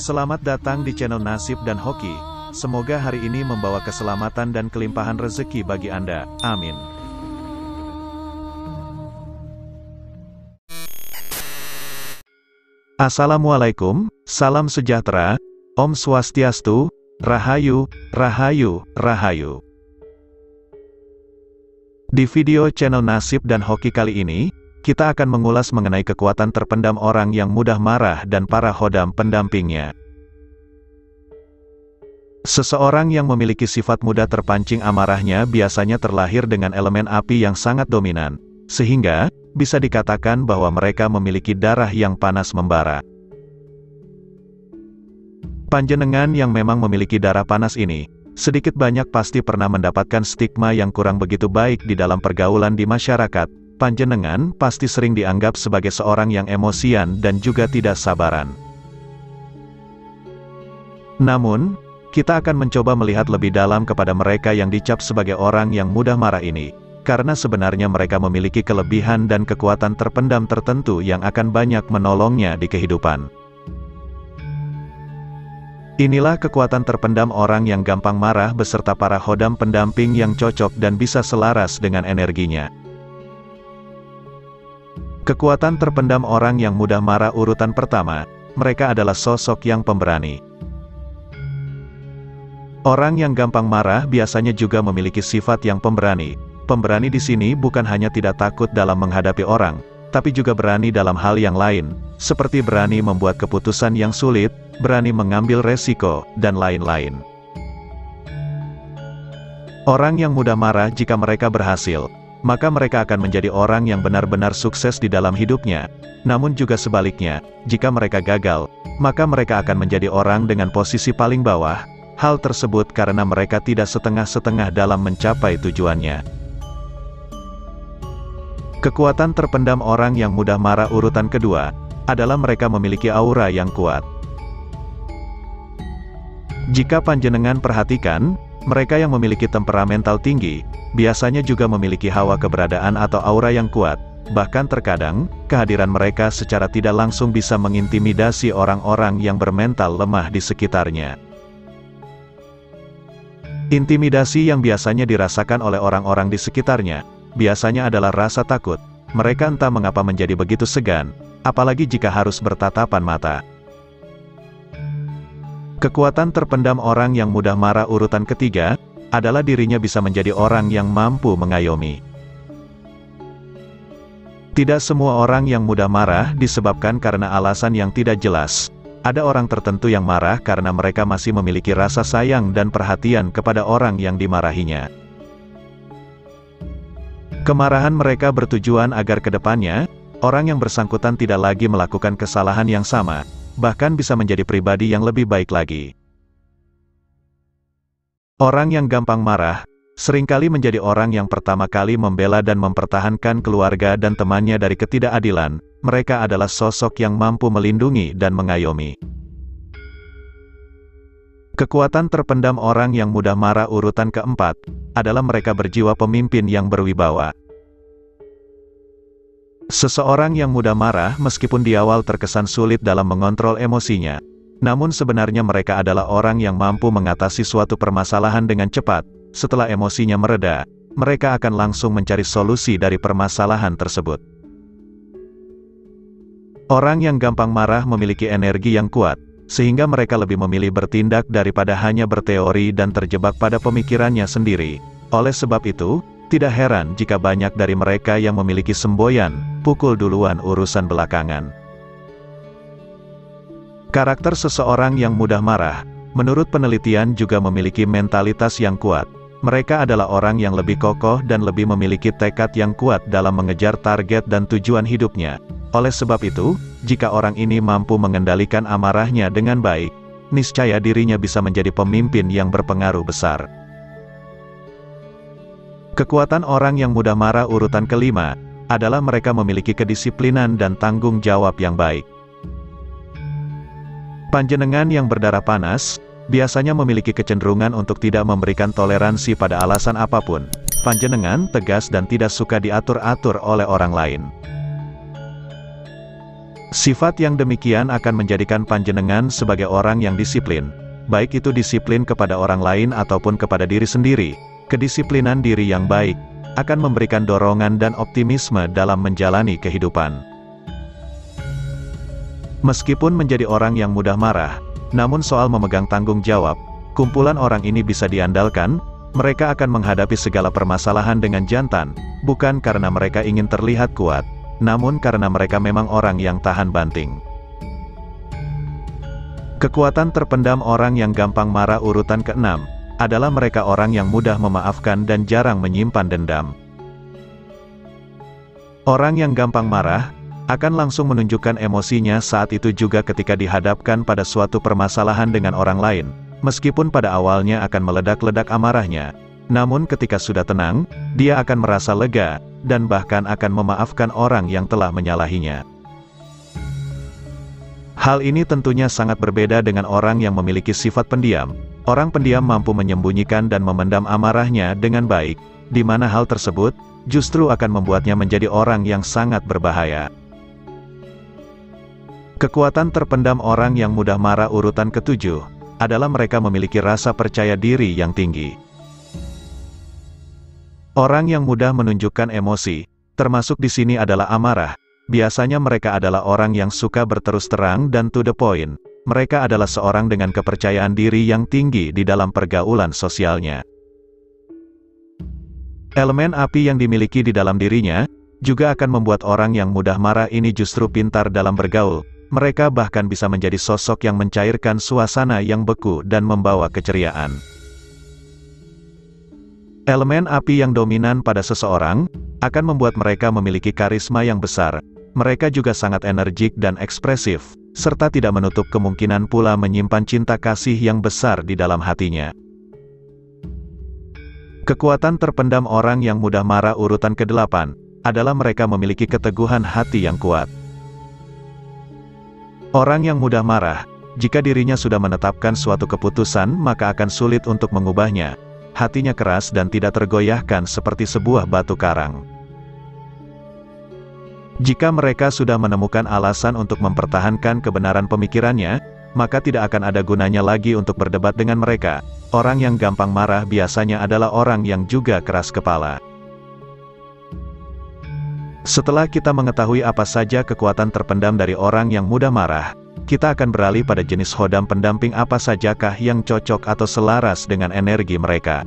Selamat datang di channel Nasib dan Hoki. Semoga hari ini membawa keselamatan dan kelimpahan rezeki bagi Anda. Amin. Assalamualaikum, salam sejahtera, Om Swastiastu, Rahayu, Rahayu, Rahayu. Di video channel Nasib dan Hoki kali ini, kita akan mengulas mengenai kekuatan terpendam orang yang mudah marah dan para khodam pendampingnya. Seseorang yang memiliki sifat mudah terpancing amarahnya biasanya terlahir dengan elemen api yang sangat dominan, sehingga bisa dikatakan bahwa mereka memiliki darah yang panas membara. Panjenengan yang memang memiliki darah panas ini, sedikit banyak pasti pernah mendapatkan stigma yang kurang begitu baik di dalam pergaulan di masyarakat. Panjenengan pasti sering dianggap sebagai seorang yang emosian dan juga tidak sabaran. Namun, kita akan mencoba melihat lebih dalam kepada mereka yang dicap sebagai orang yang mudah marah ini, karena sebenarnya mereka memiliki kelebihan dan kekuatan terpendam tertentu yang akan banyak menolongnya di kehidupan. Inilah kekuatan terpendam orang yang gampang marah beserta para khodam pendamping yang cocok dan bisa selaras dengan energinya. Kekuatan terpendam orang yang mudah marah urutan pertama, mereka adalah sosok yang pemberani. Orang yang gampang marah biasanya juga memiliki sifat yang pemberani. Pemberani di sini bukan hanya tidak takut dalam menghadapi orang, tapi juga berani dalam hal yang lain, seperti berani membuat keputusan yang sulit, berani mengambil resiko, dan lain-lain. Orang yang mudah marah jika mereka berhasil, maka mereka akan menjadi orang yang benar-benar sukses di dalam hidupnya. Namun juga sebaliknya, jika mereka gagal, maka mereka akan menjadi orang dengan posisi paling bawah. Hal tersebut karena mereka tidak setengah-setengah dalam mencapai tujuannya. Kekuatan terpendam orang yang mudah marah urutan kedua, adalah mereka memiliki aura yang kuat. Jika panjenengan perhatikan, mereka yang memiliki temperamental tinggi, biasanya juga memiliki hawa keberadaan atau aura yang kuat, bahkan terkadang, kehadiran mereka secara tidak langsung bisa mengintimidasi orang-orang yang bermental lemah di sekitarnya. Intimidasi yang biasanya dirasakan oleh orang-orang di sekitarnya, biasanya adalah rasa takut. Mereka entah mengapa menjadi begitu segan, apalagi jika harus bertatapan mata. Kekuatan terpendam orang yang mudah marah urutan ketiga, adalah dirinya bisa menjadi orang yang mampu mengayomi. Tidak semua orang yang mudah marah disebabkan karena alasan yang tidak jelas. Ada orang tertentu yang marah karena mereka masih memiliki rasa sayang dan perhatian kepada orang yang dimarahinya. Kemarahan mereka bertujuan agar kedepannya, orang yang bersangkutan tidak lagi melakukan kesalahan yang sama, bahkan bisa menjadi pribadi yang lebih baik lagi. Orang yang gampang marah, seringkali menjadi orang yang pertama kali membela dan mempertahankan keluarga dan temannya dari ketidakadilan. Mereka adalah sosok yang mampu melindungi dan mengayomi. Kekuatan terpendam orang yang mudah marah urutan keempat, adalah mereka berjiwa pemimpin yang berwibawa. Seseorang yang mudah marah meskipun di awal terkesan sulit dalam mengontrol emosinya, namun sebenarnya mereka adalah orang yang mampu mengatasi suatu permasalahan dengan cepat. Setelah emosinya mereda, mereka akan langsung mencari solusi dari permasalahan tersebut. Orang yang gampang marah memiliki energi yang kuat, sehingga mereka lebih memilih bertindak daripada hanya berteori dan terjebak pada pemikirannya sendiri. Oleh sebab itu, tidak heran jika banyak dari mereka yang memiliki semboyan, pukul duluan urusan belakangan. Karakter seseorang yang mudah marah, menurut penelitian juga memiliki mentalitas yang kuat. Mereka adalah orang yang lebih kokoh dan lebih memiliki tekad yang kuat dalam mengejar target dan tujuan hidupnya. Oleh sebab itu, jika orang ini mampu mengendalikan amarahnya dengan baik, niscaya dirinya bisa menjadi pemimpin yang berpengaruh besar. Kekuatan orang yang mudah marah urutan kelima, adalah mereka memiliki kedisiplinan dan tanggung jawab yang baik. Panjenengan yang berdarah panas, biasanya memiliki kecenderungan untuk tidak memberikan toleransi pada alasan apapun. Panjenengan tegas dan tidak suka diatur-atur oleh orang lain. Sifat yang demikian akan menjadikan panjenengan sebagai orang yang disiplin, baik itu disiplin kepada orang lain ataupun kepada diri sendiri. Kedisiplinan diri yang baik akan memberikan dorongan dan optimisme dalam menjalani kehidupan. Meskipun menjadi orang yang mudah marah, namun soal memegang tanggung jawab, kumpulan orang ini bisa diandalkan. Mereka akan menghadapi segala permasalahan dengan jantan, bukan karena mereka ingin terlihat kuat, namun karena mereka memang orang yang tahan banting. Kekuatan terpendam orang yang gampang marah urutan ke-6, adalah mereka orang yang mudah memaafkan dan jarang menyimpan dendam. Orang yang gampang marah, akan langsung menunjukkan emosinya saat itu juga ketika dihadapkan pada suatu permasalahan dengan orang lain. Meskipun pada awalnya akan meledak-ledak amarahnya, namun ketika sudah tenang, dia akan merasa lega, dan bahkan akan memaafkan orang yang telah menyalahinya. Hal ini tentunya sangat berbeda dengan orang yang memiliki sifat pendiam. Orang pendiam mampu menyembunyikan dan memendam amarahnya dengan baik, di mana hal tersebut, justru akan membuatnya menjadi orang yang sangat berbahaya. Kekuatan terpendam orang yang mudah marah urutan ke-7, adalah mereka memiliki rasa percaya diri yang tinggi. Orang yang mudah menunjukkan emosi, termasuk di sini adalah amarah, biasanya mereka adalah orang yang suka berterus terang dan to the point. Mereka adalah seorang dengan kepercayaan diri yang tinggi di dalam pergaulan sosialnya. Elemen api yang dimiliki di dalam dirinya, juga akan membuat orang yang mudah marah ini justru pintar dalam bergaul. Mereka bahkan bisa menjadi sosok yang mencairkan suasana yang beku dan membawa keceriaan. Elemen api yang dominan pada seseorang, akan membuat mereka memiliki karisma yang besar. Mereka juga sangat energik dan ekspresif, serta tidak menutup kemungkinan pula menyimpan cinta kasih yang besar di dalam hatinya. Kekuatan terpendam orang yang mudah marah urutan ke-8, adalah mereka memiliki keteguhan hati yang kuat. Orang yang mudah marah, jika dirinya sudah menetapkan suatu keputusan maka akan sulit untuk mengubahnya. Hatinya keras dan tidak tergoyahkan seperti sebuah batu karang. Jika mereka sudah menemukan alasan untuk mempertahankan kebenaran pemikirannya, maka tidak akan ada gunanya lagi untuk berdebat dengan mereka. Orang yang gampang marah biasanya adalah orang yang juga keras kepala. Setelah kita mengetahui apa saja kekuatan terpendam dari orang yang mudah marah, kita akan beralih pada jenis hodam pendamping apa sajakah yang cocok atau selaras dengan energi mereka.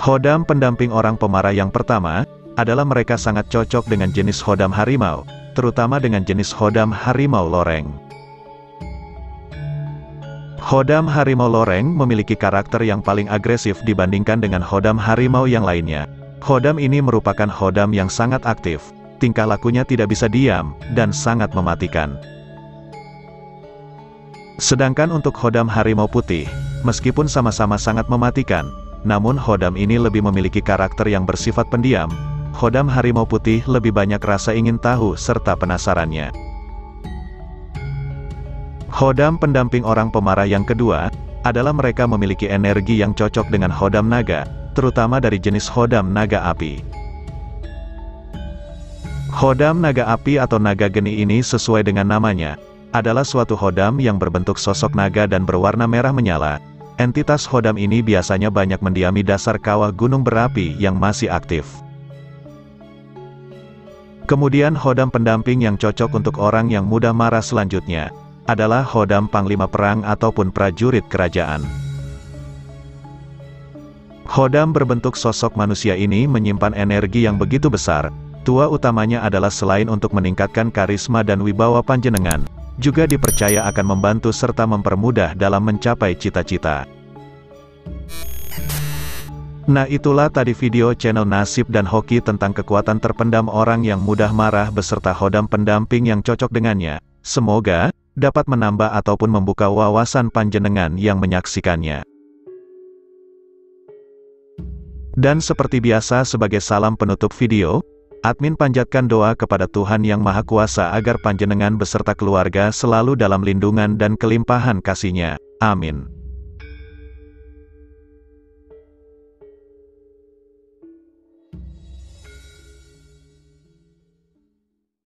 Hodam pendamping orang pemarah yang pertama, adalah mereka sangat cocok dengan jenis hodam harimau, terutama dengan jenis hodam harimau loreng. Hodam harimau loreng memiliki karakter yang paling agresif dibandingkan dengan hodam harimau yang lainnya. Hodam ini merupakan hodam yang sangat aktif, tingkah lakunya tidak bisa diam, dan sangat mematikan. Sedangkan untuk hodam harimau putih, meskipun sama-sama sangat mematikan, namun hodam ini lebih memiliki karakter yang bersifat pendiam. Hodam harimau putih lebih banyak rasa ingin tahu serta penasarannya. Hodam pendamping orang pemarah yang kedua, adalah mereka memiliki energi yang cocok dengan hodam naga, terutama dari jenis hodam naga api. Hodam naga api atau naga geni ini sesuai dengan namanya, adalah suatu hodam yang berbentuk sosok naga dan berwarna merah menyala. Entitas hodam ini biasanya banyak mendiami dasar kawah gunung berapi yang masih aktif. Kemudian hodam pendamping yang cocok untuk orang yang mudah marah selanjutnya, adalah hodam panglima perang ataupun prajurit kerajaan. Hodam berbentuk sosok manusia ini menyimpan energi yang begitu besar. Tujuan utamanya adalah selain untuk meningkatkan karisma dan wibawa panjenengan, juga dipercaya akan membantu serta mempermudah dalam mencapai cita-cita. Nah itulah tadi video channel Nasib dan Hoki tentang kekuatan terpendam orang yang mudah marah beserta hodam pendamping yang cocok dengannya. Semoga dapat menambah ataupun membuka wawasan panjenengan yang menyaksikannya. Dan seperti biasa sebagai salam penutup video, admin panjatkan doa kepada Tuhan Yang Maha Kuasa agar panjenengan beserta keluarga selalu dalam lindungan dan kelimpahan kasih-Nya. Amin.